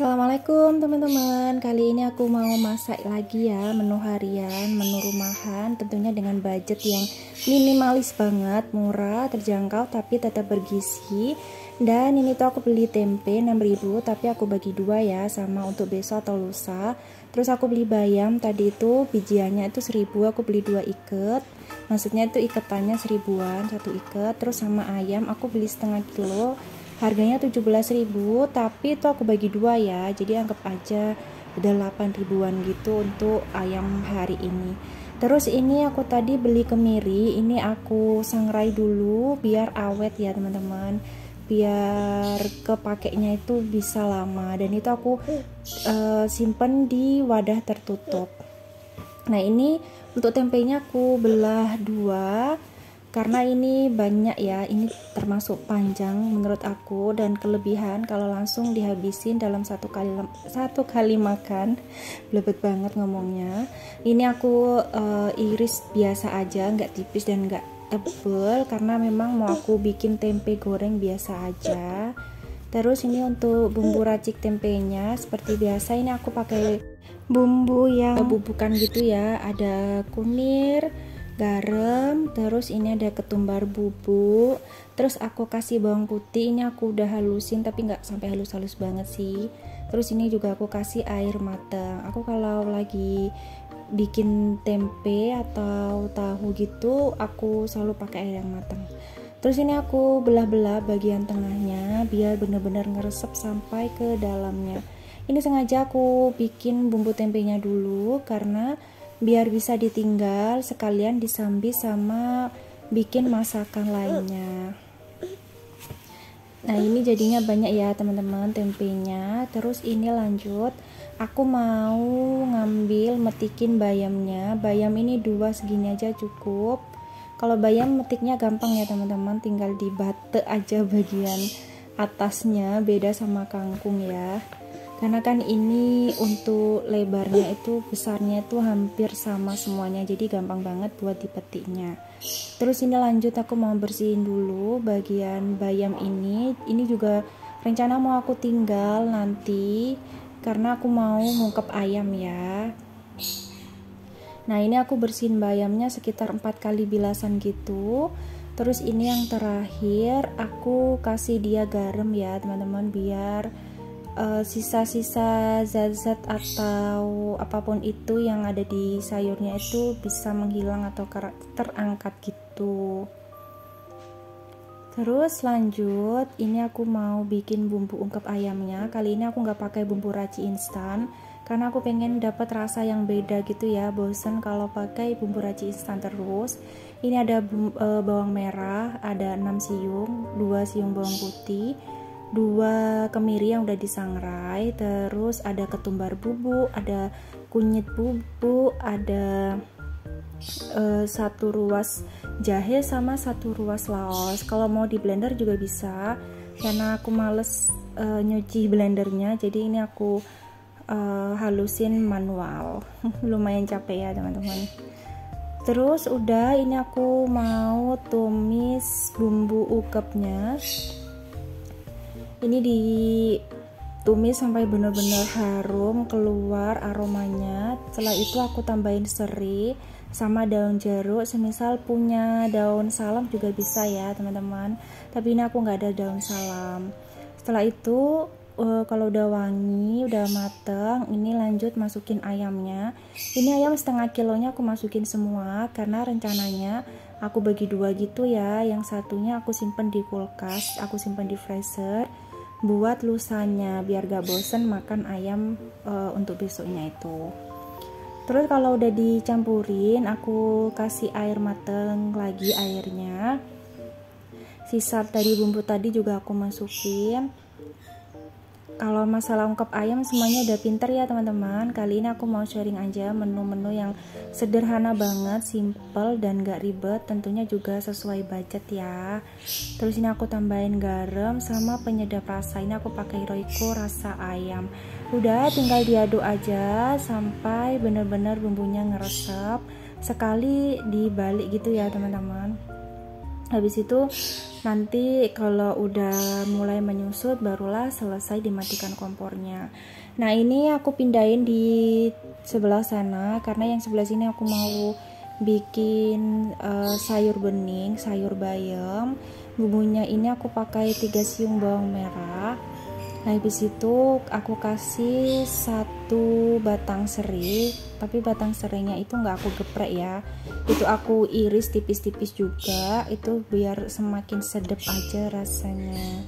Assalamualaikum teman-teman, kali ini aku mau masak lagi ya menu harian, menu rumahan, tentunya dengan budget yang minimalis banget, murah, terjangkau tapi tetap bergizi. Dan ini tuh aku beli tempe 6.000 tapi aku bagi dua ya, sama untuk besok atau lusa. Terus aku beli bayam tadi itu bijiannya itu 1.000, aku beli dua iket, maksudnya itu iketannya 1.000-an satu iket. Terus sama ayam aku beli setengah kilo, harganya 17.000, tapi itu aku bagi dua ya, jadi anggap aja udah 8.000-an gitu untuk ayam hari ini. Terus ini aku tadi beli kemiri, ini aku sangrai dulu biar awet ya teman-teman, biar kepakainya itu bisa lama, dan itu aku simpen di wadah tertutup. Nah ini untuk tempenya aku belah dua karena ini banyak ya, ini termasuk panjang menurut aku, dan kelebihan kalau langsung dihabisin dalam satu kali makan. Blebet banget ngomongnya. Ini aku iris biasa aja, nggak tipis dan nggak tebel karena memang mau aku bikin tempe goreng biasa aja. Terus ini untuk bumbu racik tempenya, seperti biasa ini aku pakai bumbu yang bubukan gitu ya, ada kunir, garam, terus ini ada ketumbar bubuk, terus aku kasih bawang putih, ini aku udah halusin tapi nggak sampai halus-halus banget sih. Terus ini juga aku kasih air matang. Aku kalau lagi bikin tempe atau tahu gitu aku selalu pakai air yang matang. Terus ini aku belah-belah bagian tengahnya biar bener-bener ngeresep sampai ke dalamnya. Ini sengaja aku bikin bumbu tempenya dulu karena biar bisa ditinggal sekalian disambi sama bikin masakan lainnya. Nah ini jadinya banyak ya teman-teman tempenya. Terus ini lanjut, aku mau ngambil metikin bayamnya. Bayam ini dua, segini aja cukup. Kalau bayam metiknya gampang ya teman-teman, tinggal dibate aja bagian atasnya, beda sama kangkung ya, karena kan ini untuk lebarnya itu besarnya itu hampir sama semuanya, jadi gampang banget buat dipetiknya. Terus ini lanjut aku mau bersihin dulu bagian bayam ini. Ini juga rencana mau aku tinggal nanti karena aku mau ngungkep ayam ya. Nah ini aku bersihin bayamnya sekitar 4 kali bilasan gitu. Terus ini yang terakhir aku kasih dia garam ya teman-teman, biar sisa-sisa zat-zat atau apapun itu yang ada di sayurnya itu bisa menghilang atau terangkat gitu. Terus lanjut, ini aku mau bikin bumbu ungkep ayamnya. Kali ini aku nggak pakai bumbu raci instan karena aku pengen dapat rasa yang beda gitu ya, bosen kalau pakai bumbu raci instan terus. Ini ada bawang merah, ada 6 siung, 2 siung bawang putih, 2 kemiri yang udah disangrai, terus ada ketumbar bubuk, ada kunyit bubuk, ada 1 ruas jahe sama 1 ruas laos. Kalau mau di blender juga bisa, karena aku males nyuci blendernya, jadi ini aku halusin manual. Lumayan capek ya teman-teman. Terus udah, ini aku mau tumis bumbu ukepnya. Ini ditumis sampai benar-benar harum keluar aromanya. Setelah itu aku tambahin serai sama daun jeruk, semisal punya daun salam juga bisa ya teman-teman, tapi ini aku nggak ada daun salam. Setelah itu kalau udah wangi, udah mateng, ini lanjut masukin ayamnya. Ini ayam setengah kilonya aku masukin semua karena rencananya aku bagi dua gitu ya, yang satunya aku simpen di kulkas, aku simpen di freezer buat lusanya biar gak bosen makan ayam untuk besoknya itu. Terus kalau udah dicampurin, aku kasih air mateng lagi airnya. Sisa dari bumbu tadi juga aku masukin. Kalau masalah ungkep ayam semuanya udah pinter ya teman-teman. Kali ini aku mau sharing aja menu-menu yang sederhana banget, simple dan gak ribet, tentunya juga sesuai budget ya. Terus ini aku tambahin garam sama penyedap rasa, ini aku pakai Royco rasa ayam. Udah tinggal diaduk aja sampai bener-bener bumbunya ngeresep sekali dibalik gitu ya teman-teman. Habis itu Nanti kalau udah mulai menyusut barulah selesai dimatikan kompornya. Nah, ini aku pindahin di sebelah sana karena yang sebelah sini aku mau bikin sayur bening, sayur bayam. Bumbunya ini aku pakai 3 siung bawang merah. Nah, habis itu aku kasih 1 batang serai, tapi batang serainya itu nggak aku geprek ya. Itu aku iris tipis-tipis juga, itu biar semakin sedap aja rasanya.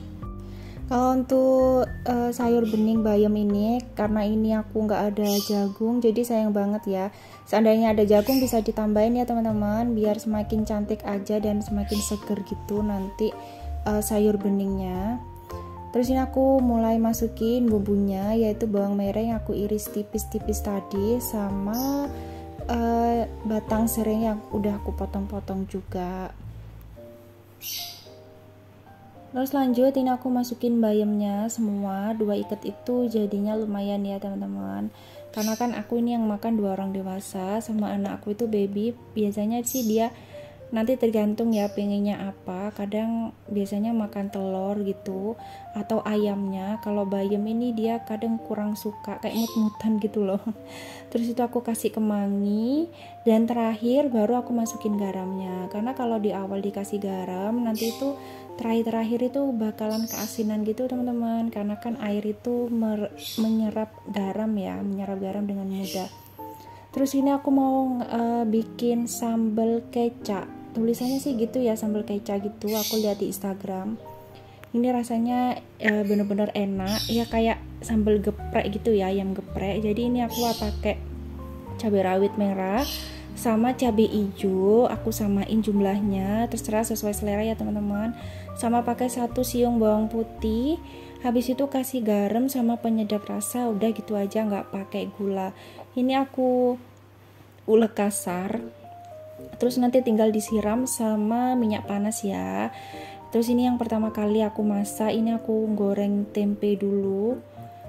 Kalau untuk sayur bening bayam ini, karena ini aku nggak ada jagung, jadi sayang banget ya. Seandainya ada jagung bisa ditambahin ya teman-teman, biar semakin cantik aja dan semakin seger gitu nanti sayur beningnya. Terus ini aku mulai masukin bumbunya, yaitu bawang merah yang aku iris tipis-tipis tadi sama batang serai yang udah aku potong-potong juga. Terus lanjut, ini aku masukin bayamnya semua, 2 ikat itu jadinya lumayan ya teman-teman. Karena kan aku ini yang makan 2 orang dewasa, sama anak aku itu baby. Biasanya sih dia nanti tergantung ya pengennya apa, kadang biasanya makan telur gitu atau ayamnya. Kalau bayam ini dia kadang kurang suka, kayak mut-mutan gitu loh. Terus itu aku kasih kemangi, dan terakhir baru aku masukin garamnya. Karena kalau di awal dikasih garam, nanti itu terakhir itu bakalan keasinan gitu teman-teman, karena kan air itu menyerap garam dengan mudah. Terus ini aku mau bikin sambal kecap, tulisannya sih gitu ya, sambal kecap gitu, aku lihat di Instagram. Ini rasanya bener-bener enak ya, kayak sambal geprek gitu ya, ayam geprek. Jadi ini aku pakai cabai rawit merah sama cabai hijau, aku samain jumlahnya, terserah sesuai selera ya teman-teman. Sama pakai 1 siung bawang putih, habis itu kasih garam sama penyedap rasa, udah gitu aja, nggak pakai gula. Ini aku ulek kasar, terus nanti tinggal disiram sama minyak panas ya. Terus ini yang pertama kali aku masak, ini aku goreng tempe dulu,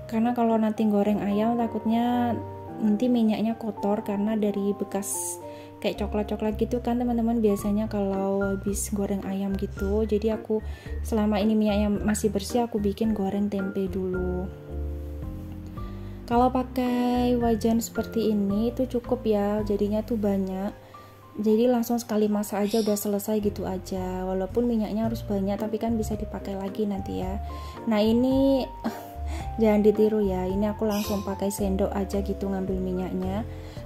karena kalau nanti goreng ayam takutnya nanti minyaknya kotor karena dari bekas kayak coklat-coklat gitu kan teman-teman, biasanya kalau habis goreng ayam gitu. Jadi aku selama ini minyaknya masih bersih, aku bikin goreng tempe dulu. Kalau pakai wajan seperti ini itu cukup ya, jadinya tuh banyak, jadi langsung sekali masak aja udah selesai gitu aja. Walaupun minyaknya harus banyak tapi kan bisa dipakai lagi nanti ya. Nah ini jangan ditiru ya, ini aku langsung pakai sendok aja gitu ngambil minyaknya.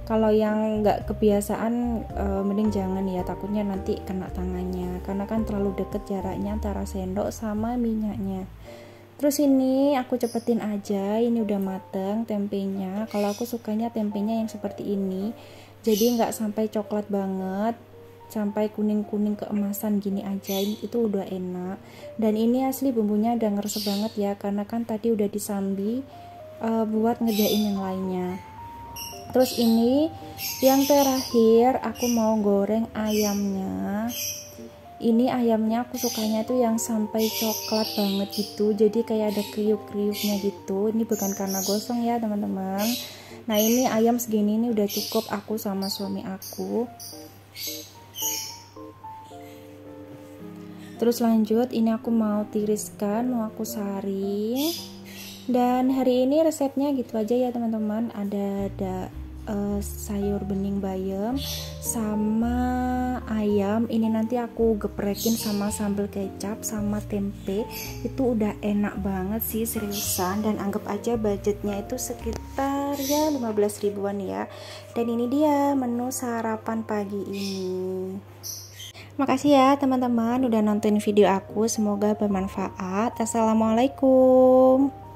Kalau yang nggak kebiasaan mending jangan ya, takutnya nanti kena tangannya karena kan terlalu deket jaraknya antara sendok sama minyaknya. Terus ini aku cepetin aja, ini udah mateng tempenya. Kalau aku sukanya tempenya yang seperti ini, jadi nggak sampai coklat banget, sampai kuning-kuning keemasan gini aja, itu udah enak. Dan ini asli bumbunya udah ngeresep banget ya, karena kan tadi udah disambi buat ngejain yang lainnya. Terus ini yang terakhir aku mau goreng ayamnya. Ini ayamnya aku sukanya tuh yang sampai coklat banget gitu, jadi kayak ada kriuk-kriuknya gitu. Ini bukan karena gosong ya teman-teman. Nah ini ayam segini ini udah cukup aku sama suami aku. Terus lanjut, ini aku mau tiriskan, mau aku saring. Dan hari ini resepnya gitu aja ya teman-teman. Ada sayur bening bayam sama ayam. Ini nanti aku geprekin sama sambal kecap sama tempe. Itu udah enak banget sih seriusan. Dan anggap aja budgetnya itu sekitar ya 15 ribuan ya. Dan ini dia menu sarapan pagi ini. Makasih ya teman-teman udah nonton video aku, semoga bermanfaat. Assalamualaikum.